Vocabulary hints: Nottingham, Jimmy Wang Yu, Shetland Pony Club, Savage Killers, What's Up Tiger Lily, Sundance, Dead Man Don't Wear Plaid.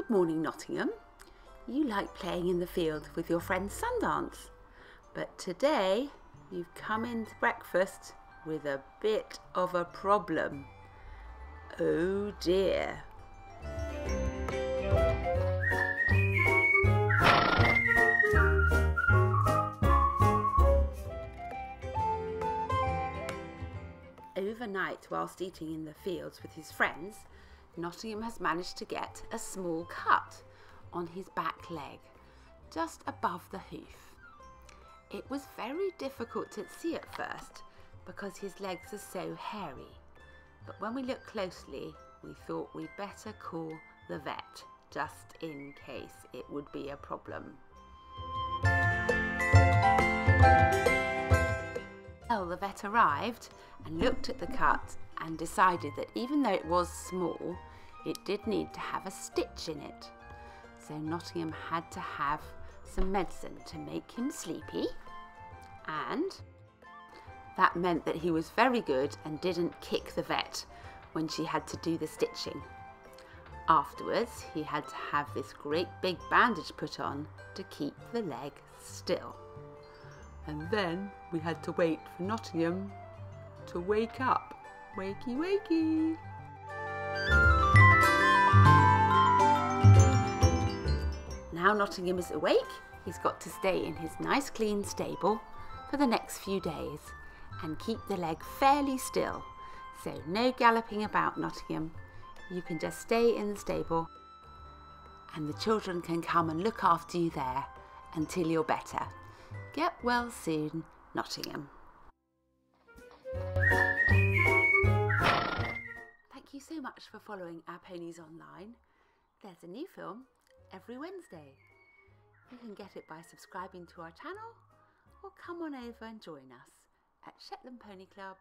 Good morning, Nottingham. You like playing in the field with your friend Sundance, but today you've come in to breakfast with a bit of a problem. Oh dear. Overnight, whilst eating in the fields with his friends, Nottingham has managed to get a small cut on his back leg, just above the hoof. It was very difficult to see at first because his legs are so hairy, but when we looked closely, we thought we'd better call the vet just in case it would be a problem. Well, the vet arrived and looked at the cut and decided that even though it was small, it did need to have a stitch in it. So Nottingham had to have some medicine to make him sleepy, and that meant that he was very good and didn't kick the vet when she had to do the stitching. Afterwards, he had to have this great big bandage put on to keep the leg still. And then we had to wait for Nottingham to wake up. Wakey, wakey! Now Nottingham is awake, he's got to stay in his nice clean stable for the next few days and keep the leg fairly still. So no galloping about, Nottingham. You can just stay in the stable and the children can come and look after you there until you're better. Get well soon, Nottingham. Thank you so much for following Our Ponies Online. There's a new film every Wednesday. You can get it by subscribing to our channel or come on over and join us at shetlandponyclub.co.uk.